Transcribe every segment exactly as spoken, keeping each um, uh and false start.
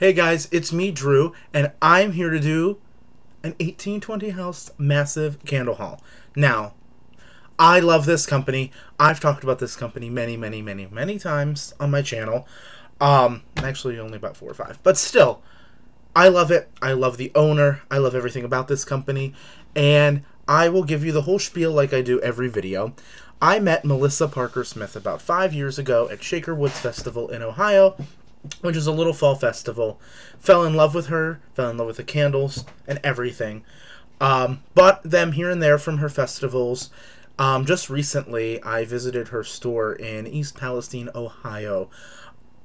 Hey guys, it's me, Drew, and I'm here to do an eighteen twenty House massive candle haul. Now, I love this company. I've talked about this company many, many, many, many times on my channel. Um, actually, only about four or five. But still, I love it. I love the owner. I love everything about this company. And I will give you the whole spiel like I do every video. I met Melissa Parker Smith about five years ago at Shaker Woods Festival in Ohio, which is a little fall festival. Fell in love with her, fell in love with the candles and everything. Um, bought them here and there from her festivals. Um, just recently, I visited her store in East Palestine, Ohio,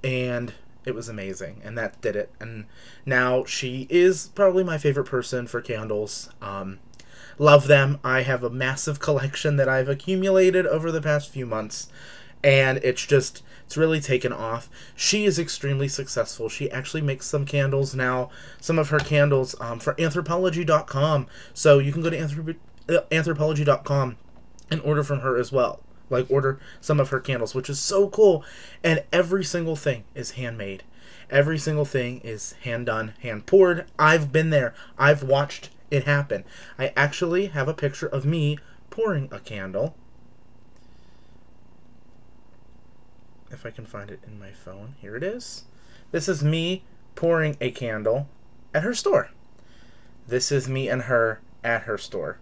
and it was amazing, and that did it. And now she is probably my favorite person for candles. Um, love them. I have a massive collection that I've accumulated over the past few months, and it's just, it's really taken off. She is extremely successful. She actually makes some candles now, some of her candles um, for anthropology dot com. So you can go to anthrop uh, anthropology dot com and order from her as well. Like, order some of her candles, which is so cool. And every single thing is handmade. Every single thing is hand done, hand poured. I've been there. I've watched it happen. I actually have a picture of me pouring a candle. If I can find it in my phone. Here it is. This is me pouring a candle at her store. This is me and her at her store.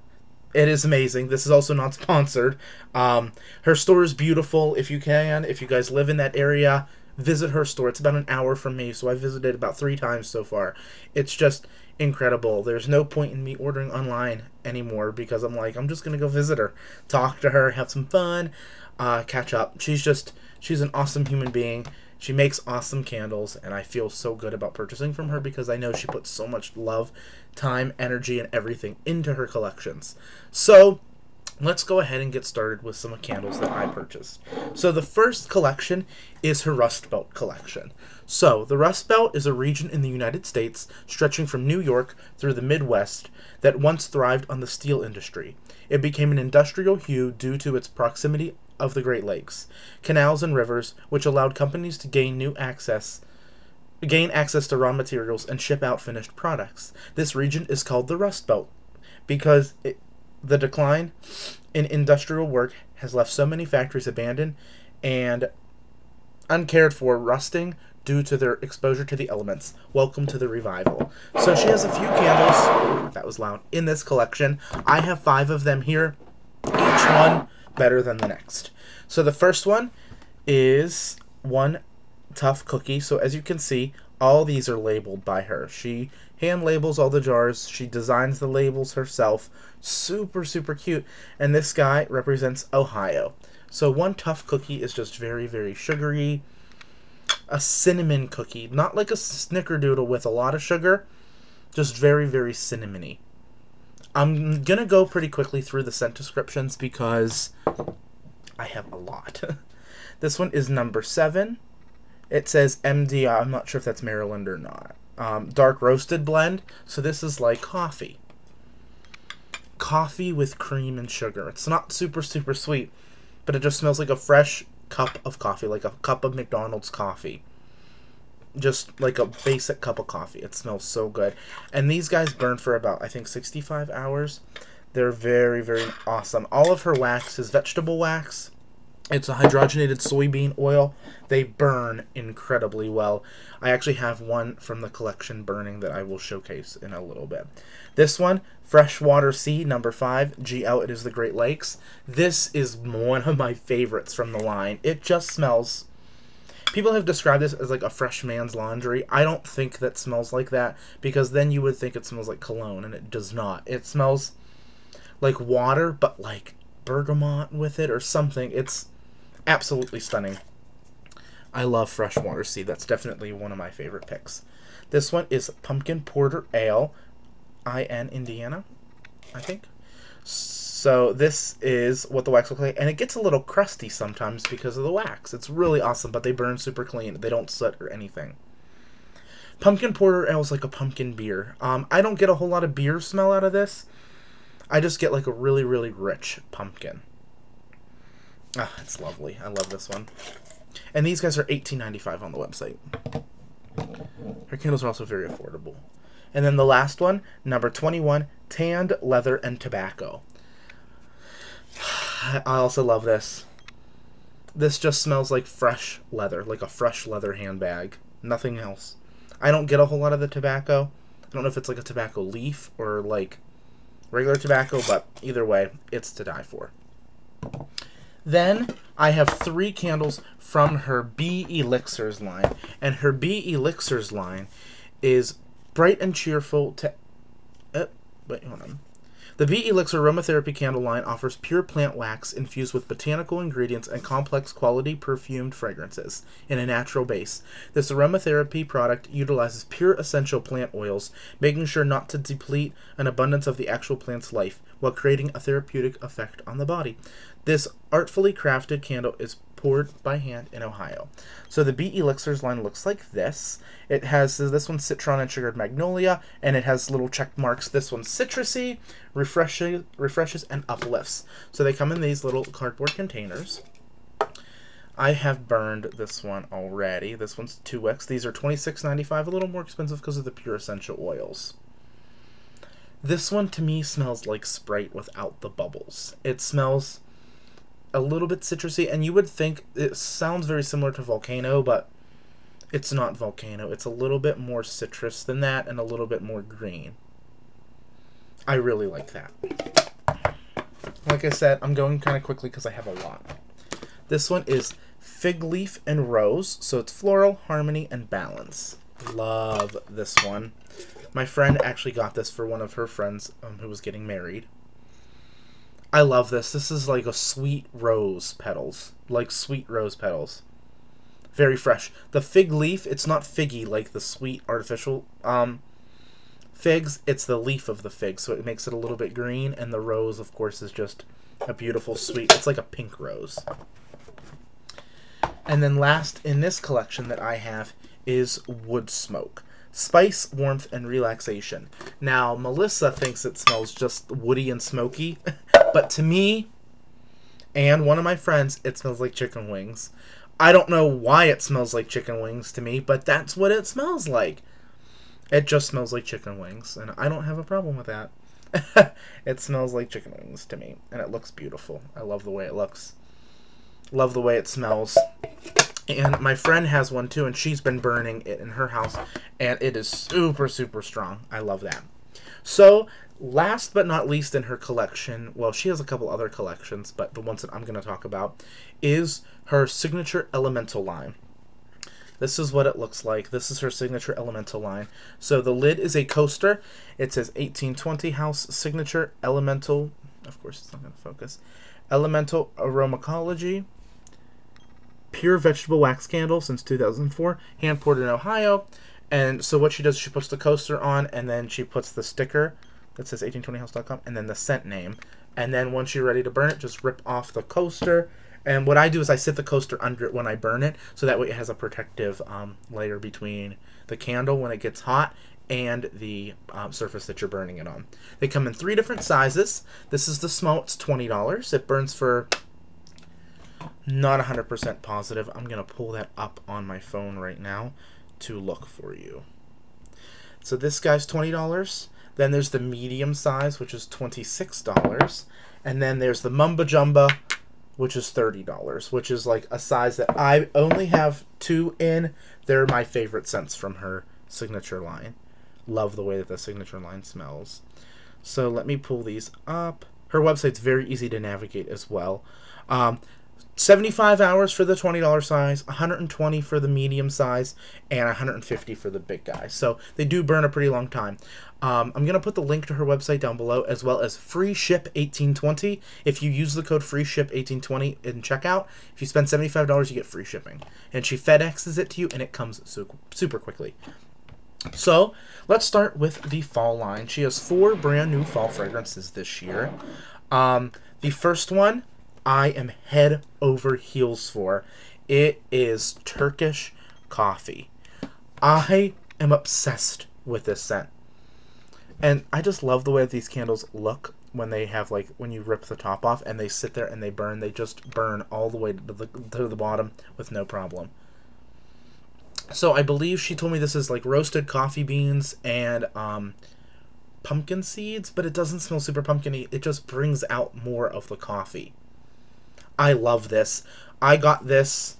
It is amazing. This is also not sponsored. Um, her store is beautiful. If you can, if you guys live in that area, visit her store. It's about an hour from me, so I visited about three times so far. It's just incredible. There's no point in me ordering online anymore because I'm like, I'm just going to go visit her, talk to her, have some fun, uh, catch up. She's just, she's an awesome human being. She makes awesome candles, and I feel so good about purchasing from her because I know she puts so much love, time, energy, and everything into her collections. So let's go ahead and get started with some candles that I purchased. So the first collection is her Rust Belt collection. So the Rust Belt is a region in the United States stretching from New York through the Midwest that once thrived on the steel industry. It became an industrial hue due to its proximity of the Great Lakes, canals and rivers, which allowed companies to gain new access gain access to raw materials and ship out finished products. This region is called the Rust Belt because it, the decline in industrial work has left so many factories abandoned and uncared for, rusting due to their exposure to the elements. Welcome to the revival. So she has a few candles, that was loud, in this collection. I have five of them here, each one better than the next. So the first one is One Tough Cookie. So as you can see, all these are labeled by her. She hand labels all the jars. She designs the labels herself. Super, super cute. And this guy represents Ohio. So One Tough Cookie is just very, very sugary. A cinnamon cookie. Not like a snickerdoodle with a lot of sugar. Just very, very cinnamony. I'm going to go pretty quickly through the scent descriptions because I have a lot. This one is number seven. It says M D I. I'm not sure if that's Maryland or not. Um, dark roasted blend. So this is like coffee. Coffee with cream and sugar. It's not super, super sweet, but it just smells like a fresh cup of coffee, like a cup of McDonald's coffee. Just like a basic cup of coffee. It smells so good. And these guys burn for about, I think, sixty-five hours. They're very, very awesome. All of her wax is vegetable wax. It's a hydrogenated soybean oil. They burn incredibly well. I actually have one from the collection burning that I will showcase in a little bit. This one, Freshwater Sea, number five, G L, it is the Great Lakes. This is one of my favorites from the line. It just smells... People have described this as like a fresh man's laundry. I don't think that smells like that because then you would think it smells like cologne, and it does not. It smells like water, but like bergamot with it or something. It's absolutely stunning. I love Freshwater Sea. That's definitely one of my favorite picks. This one is Pumpkin Porter Ale, I N Indiana, I think. So this is what the wax looks like, and it gets a little crusty sometimes because of the wax. It's really awesome, but they burn super clean. They don't soot or anything. Pumpkin Porter Ale is like a pumpkin beer. Um, I don't get a whole lot of beer smell out of this. I just get like a really, really rich pumpkin. Ah, it's lovely. I love this one. And these guys are eighteen ninety-five on the website. Her candles are also very affordable. And then the last one, number twenty-one, tanned leather and tobacco. I also love this. This just smells like fresh leather, like a fresh leather handbag. Nothing else. I don't get a whole lot of the tobacco. I don't know if it's like a tobacco leaf or like regular tobacco, but either way, it's to die for. Then I have three candles from her Bee Elixirs line. And her Bee Elixirs line is bright and cheerful to... Uh, wait, hold on. The Bee Elixir Aromatherapy Candle line offers pure plant wax infused with botanical ingredients and complex quality perfumed fragrances in a natural base. This aromatherapy product utilizes pure essential plant oils, making sure not to deplete an abundance of the actual plant's life, while creating a therapeutic effect on the body. This artfully crafted candle is poured by hand in Ohio. So the Bee Elixirs line looks like this. It has this one, Citron and Sugared Magnolia, and it has little check marks. This one's citrusy, refreshes, refreshes, and uplifts. So they come in these little cardboard containers. I have burned this one already. This one's two X. These are twenty-six ninety-five, a little more expensive because of the pure essential oils. This one, to me, smells like Sprite without the bubbles. It smells a little bit citrusy, and you would think it sounds very similar to Volcano, but it's not Volcano. It's a little bit more citrus than that and a little bit more green. I really like that. Like I said, I'm going kind of quickly because I have a lot. This one is Fig Leaf and Rose, so it's floral, harmony, and balance. Love this one. My friend actually got this for one of her friends um, who was getting married. I love this. This is like a sweet rose petals. Like sweet rose petals. Very fresh. The fig leaf, it's not figgy like the sweet artificial um, figs. It's the leaf of the fig, so it makes it a little bit green. And the rose, of course, is just a beautiful sweet. It's like a pink rose. And then last in this collection that I have is Wood Smoke. Spice, warmth, and relaxation. Now, Melissa thinks it smells just woody and smoky, but to me, and one of my friends, it smells like chicken wings. I don't know why it smells like chicken wings to me, but that's what it smells like. It just smells like chicken wings, and I don't have a problem with that. It smells like chicken wings to me, and it looks beautiful. I love the way it looks. Love the way it smells. And my friend has one too, and she's been burning it in her house, and it is super, super strong. I love that. So, last but not least in her collection, well, she has a couple other collections, but the ones that I'm going to talk about is her Signature Elemental line. This is what it looks like. This is her Signature Elemental line. So the lid is a coaster. It says eighteen twenty House Signature Elemental. Of course, it's not going to focus. Elemental Aromacology. Pure vegetable wax candle since two thousand four, hand poured in Ohio. And so what she does, she puts the coaster on, and then she puts the sticker that says eighteen twenty house dot com, and then the scent name. And then once you're ready to burn it, just rip off the coaster. And what I do is I sit the coaster under it when I burn it, so that way it has a protective um, layer between the candle when it gets hot and the um, surface that you're burning it on. They come in three different sizes. This is the small, it's twenty dollars. It burns for... Not one hundred percent positive. I'm going to pull that up on my phone right now to look for you. So this guy's twenty dollars. Then there's the medium size, which is twenty-six dollars. And then there's the Mumba Jumba, which is thirty dollars, which is like a size that I only have two in. They're my favorite scents from her Signature line. Love the way that the Signature line smells. So let me pull these up. Her website's very easy to navigate as well. Um... seventy-five hours for the twenty dollar size, one hundred twenty for the medium size, and one hundred fifty for the big guy. So they do burn a pretty long time. Um, I'm going to put the link to her website down below, as well as free ship eighteen twenty. If you use the code free ship eighteen twenty in checkout, if you spend seventy-five dollars, you get free shipping. And she FedExes it to you, and it comes super quickly. So let's start with the fall line. She has four brand new fall fragrances this year. Um, the first one, I am head over heels for. It is Turkish coffee. I am obsessed with this scent. And I just love the way that these candles look when they have, like, when you rip the top off and they sit there and they burn. They just burn all the way to the, to the bottom with no problem. So I believe she told me this is like roasted coffee beans and um, pumpkin seeds, but it doesn't smell super pumpkin-y. It just brings out more of the coffee. I love this. I got this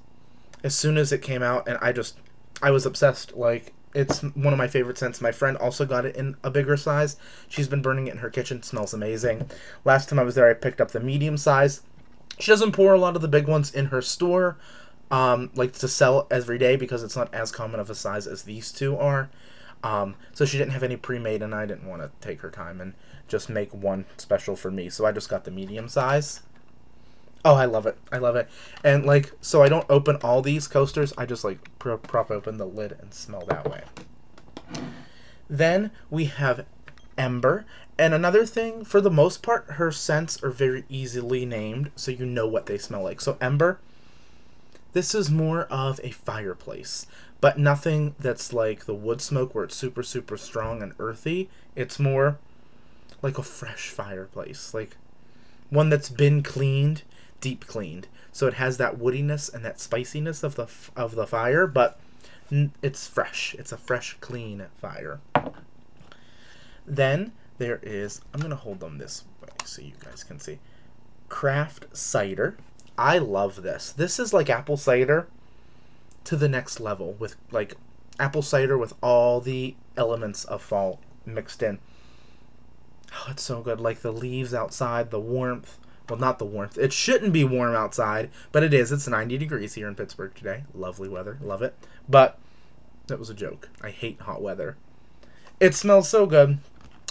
as soon as it came out, and I just, I was obsessed. Like, it's one of my favorite scents. My friend also got it in a bigger size. She's been burning it in her kitchen. It smells amazing. Last time I was there, I picked up the medium size. She doesn't pour a lot of the big ones in her store, um, like to sell every day, because it's not as common of a size as these two are. Um, so she didn't have any pre-made, and I didn't want to take her time and just make one special for me. So I just got the medium size. Oh, I love it. I love it. And, like, so I don't open all these coasters. I just, like, pro prop open the lid and smell that way. Then we have Ember. And another thing, for the most part, her scents are very easily named, so you know what they smell like. So Ember, this is more of a fireplace, but nothing that's like the wood smoke where it's super, super strong and earthy. It's more like a fresh fireplace, like one that's been cleaned. Deep cleaned, so it has that woodiness and that spiciness of the f of the fire, but n it's fresh. It's a fresh, clean fire. Then there is, I'm gonna hold them this way so you guys can see, Craft Cider. I love this. This is like apple cider to the next level, with like apple cider with all the elements of fall mixed in. Oh, it's so good. Like the leaves outside, the warmth. Well, not the warmth. It shouldn't be warm outside, but it is. It's ninety degrees here in Pittsburgh today. Lovely weather. Love it. But that was a joke. I hate hot weather. It smells so good.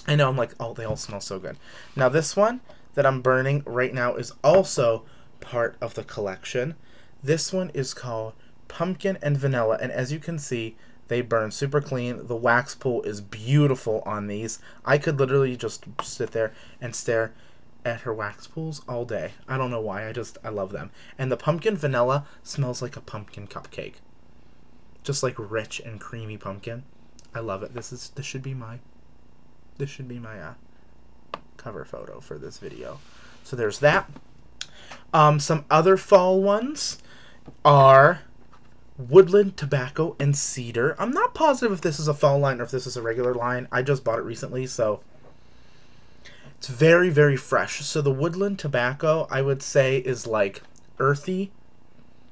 I know. I'm like, oh, they all smell so good. Now, this one that I'm burning right now is also part of the collection. This one is called Pumpkin and Vanilla, and as you can see, they burn super clean. The wax pool is beautiful on these. I could literally just sit there and stare at her wax pools all day. I don't know why, I just, I love them. And the pumpkin vanilla smells like a pumpkin cupcake. Just like rich and creamy pumpkin. I love it. This is, this should be my, this should be my uh, cover photo for this video. So there's that. Um, some other fall ones are Woodland Tobacco and Cedar. I'm not positive if this is a fall line or if this is a regular line. I just bought it recently, so it's very, very fresh. So the Woodland Tobacco, I would say, is like earthy,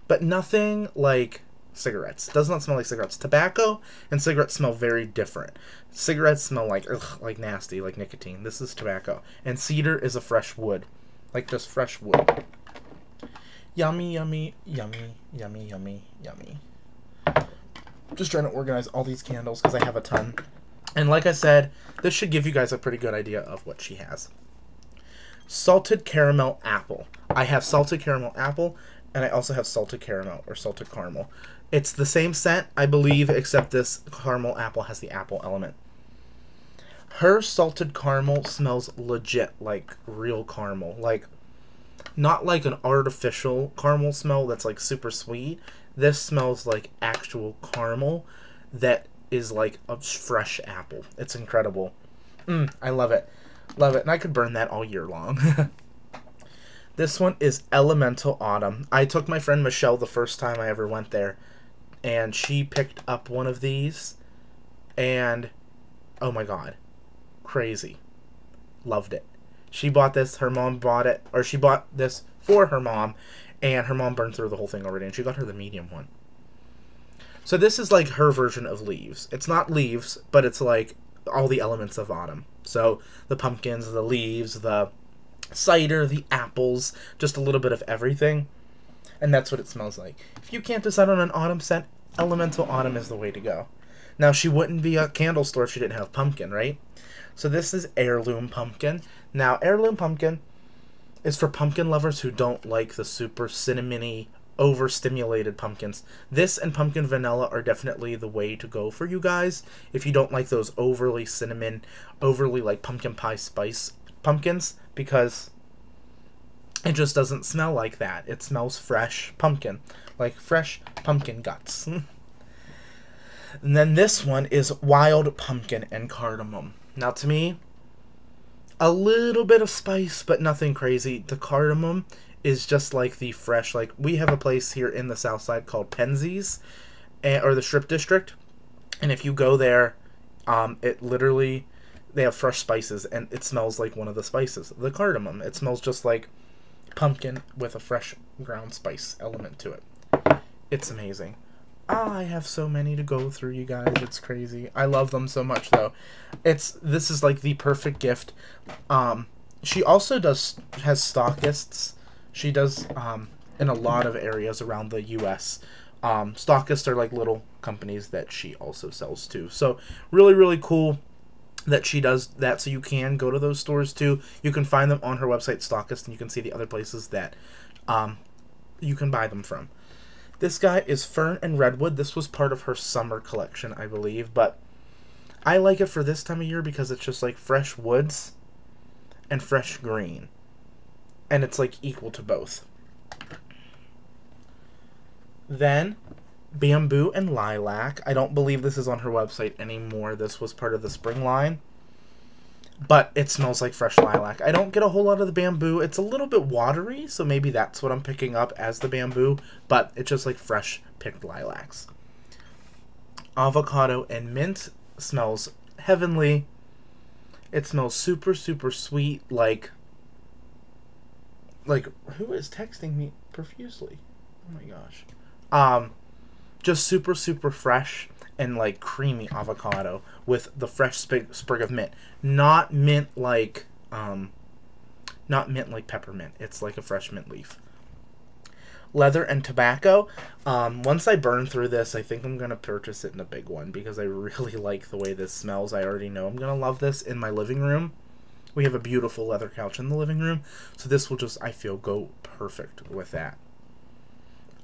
but nothing like cigarettes. It does not smell like cigarettes. Tobacco and cigarettes smell very different. Cigarettes smell like, ugh, like nasty, like nicotine. This is tobacco. And cedar is a fresh wood, like just fresh wood. Yummy, yummy, yummy, yummy, yummy, yummy. Just trying to organize all these candles because I have a ton. And like I said, this should give you guys a pretty good idea of what she has. Salted Caramel Apple. I have Salted Caramel Apple, and I also have Salted Caramel or Salted Caramel. It's the same scent, I believe, except this Caramel Apple has the apple element. Her Salted Caramel smells legit, like real caramel. Like, not like an artificial caramel smell that's like super sweet. This smells like actual caramel that is like a fresh apple. It's incredible. Mm, I love it. Love it. And I could burn that all year long. This one is Elemental Autumn. I took my friend Michelle the first time I ever went there, and she picked up one of these, and oh my god, crazy. Loved it. She bought this, her mom bought it, or she bought this for her mom, and her mom burned through the whole thing already, and she got her the medium one. So this is like her version of leaves. It's not leaves, but it's like all the elements of autumn. So the pumpkins, the leaves, the cider, the apples, just a little bit of everything. And that's what it smells like. If you can't decide on an autumn scent, Elemental Autumn is the way to go. Now, she wouldn't be a candle store if she didn't have pumpkin, right? So this is Heirloom Pumpkin. Now, Heirloom Pumpkin is for pumpkin lovers who don't like the super cinnamony, overstimulated pumpkins. This and pumpkin vanilla are definitely the way to go for you guys if you don't like those overly cinnamon, overly like pumpkin pie spice pumpkins, because it just doesn't smell like that. It smells fresh pumpkin, like fresh pumpkin guts. And then this one is Wild Pumpkin and Cardamom. Now, to me, a little bit of spice, but nothing crazy. The cardamom is just like the fresh, like we have a place here in the South Side called Penzey's, or the Strip District, and if you go there, um, it literally, they have fresh spices, and it smells like one of the spices, the cardamom. It smells just like pumpkin with a fresh ground spice element to it. It's amazing. Oh, I have so many to go through, you guys. It's crazy. I love them so much, though. It's this is like the perfect gift. Um, she also does has stockists. She does um, in a lot of areas around the U S Um, stockists are like little companies that she also sells to. So really, really cool that she does that. So you can go to those stores too. You can find them on her website, Stockist, and you can see the other places that um, you can buy them from. This guy is Fern and Redwood. This was part of her summer collection, I believe, but I like it for this time of year because it's just like fresh woods and fresh green, and it's like equal to both. Then bamboo and lilac. I don't believe this is on her website anymore. This was part of the spring line, but it smells like fresh lilac. I don't get a whole lot of the bamboo. It's a little bit watery, so maybe that's what I'm picking up as the bamboo, but it's just like fresh picked lilacs. Avocado and mint smells heavenly. It smells super, super sweet. Like, like who is texting me profusely? Oh my gosh. Um, just super, super fresh and like creamy avocado with the fresh sprig, sprig of mint. Not mint like, um, not mint like peppermint. It's like a fresh mint leaf. Leather and tobacco. Um, once I burn through this, I think I'm going to purchase it in a big one because I really like the way this smells. I already know I'm going to love this in my living room. We have a beautiful leather couch in the living room. So this will just, I feel, go perfect with that.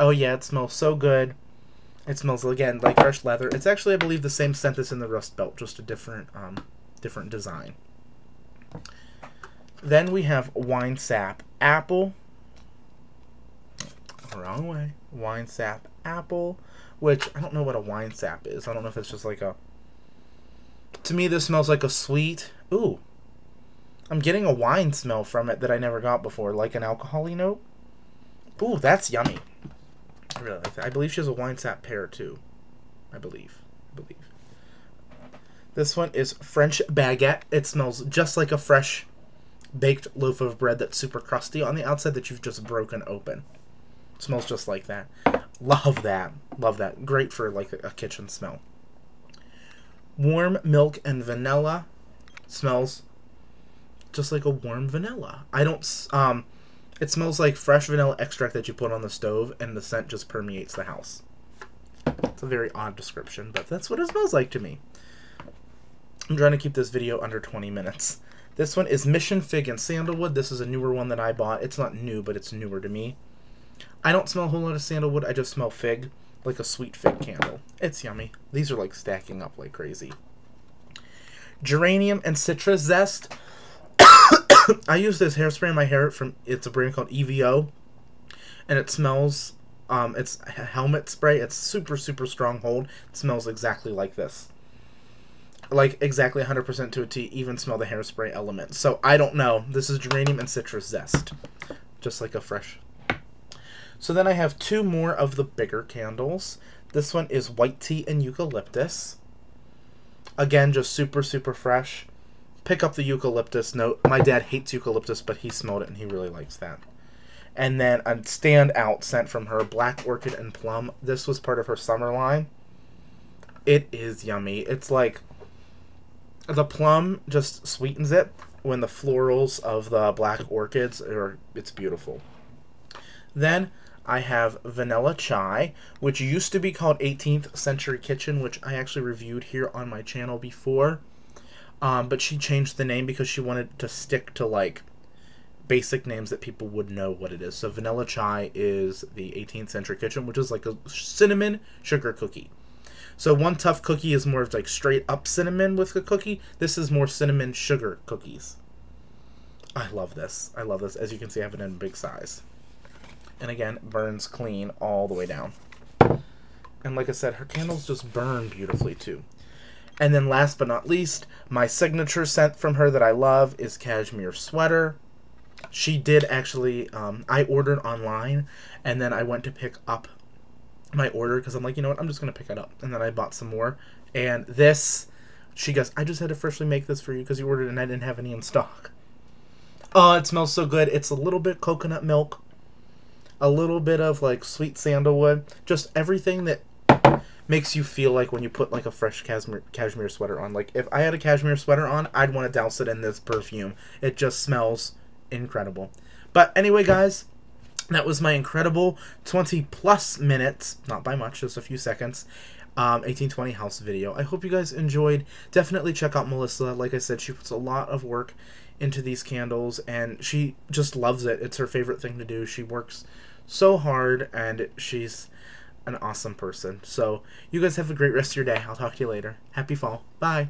Oh yeah, it smells so good. It smells, again, like fresh leather. It's actually, I believe, the same scent that's in the Rust Belt, just a different, um, different design. Then we have wine sap apple. Wrong way. Wine sap apple, which I don't know what a wine sap is. I don't know if it's just like a... To me, this smells like a sweet... Ooh. I'm getting a wine smell from it that I never got before, like an alcohol-y note. Ooh, that's yummy. I really like that. I believe she has a wine sap pear too. I believe. I believe. This one is French baguette. It smells just like a fresh baked loaf of bread that's super crusty on the outside that you've just broken open. It smells just like that. Love that. Love that. Great for like a kitchen smell. Warm milk and vanilla. It smells just like a warm vanilla. I don't um It smells like fresh vanilla extract that you put on the stove, and the scent just permeates the house. It's a very odd description, but that's what it smells like to me. I'm trying to keep this video under twenty minutes. This one is Mission Fig and Sandalwood. This is a newer one that I bought. It's not new, but it's newer to me. I don't smell a whole lot of sandalwood. I just smell fig, like a sweet fig candle. It's yummy. These are like stacking up like crazy. Geranium and citrus zest. I use this hairspray in my hair from, it's a brand called E V O, and it smells, um, it's a helmet spray. It's super, super strong hold. It smells exactly like this. Like, exactly one hundred percent to a T, even smell the hairspray element. So, I don't know. This is geranium and citrus zest. Just like a fresh. So, then I have two more of the bigger candles. This one is white tea and eucalyptus. Again, just super, super fresh. Pick up the eucalyptus note. My dad hates eucalyptus, but he smelled it and he really likes that. And then a standout scent from her, black orchid and plum. This was part of her summer line. It is yummy. It's like the plum just sweetens it when the florals of the black orchids are, it's beautiful. Then I have vanilla chai, which used to be called eighteenth century Kitchen, which I actually reviewed here on my channel before. Um, but she changed the name because she wanted to stick to, like, basic names that people would know what it is. So Vanilla Chai is the eighteenth century Kitchen, which is like a cinnamon sugar cookie. So One Tough Cookie is more of, like, straight-up cinnamon with a cookie. This is more cinnamon sugar cookies. I love this. I love this. As you can see, I have it in a big size. And, again, burns clean all the way down. And, like I said, her candles just burn beautifully, too. And then last but not least, my signature scent from her that I love is Cashmere Sweater. She did actually, um, I ordered online, and then I went to pick up my order because I'm like, you know what, I'm just going to pick it up. And then I bought some more. And this, she goes, I just had to freshly make this for you because you ordered it and I didn't have any in stock. Oh, it smells so good. It's a little bit coconut milk, a little bit of like sweet sandalwood, just everything that makes you feel like when you put like a fresh cashmere, cashmere sweater on. Like if I had a cashmere sweater on, I'd want to douse it in this perfume. It just smells incredible. But anyway, guys, that was my incredible twenty plus minutes, not by much, just a few seconds, um, eighteen twenty House video. I hope you guys enjoyed. Definitely check out Melissa. Like I said, she puts a lot of work into these candles, and she just loves it. It's her favorite thing to do. She works so hard, and she's an awesome person. So you guys have a great rest of your day. I'll talk to you later. Happy fall. Bye.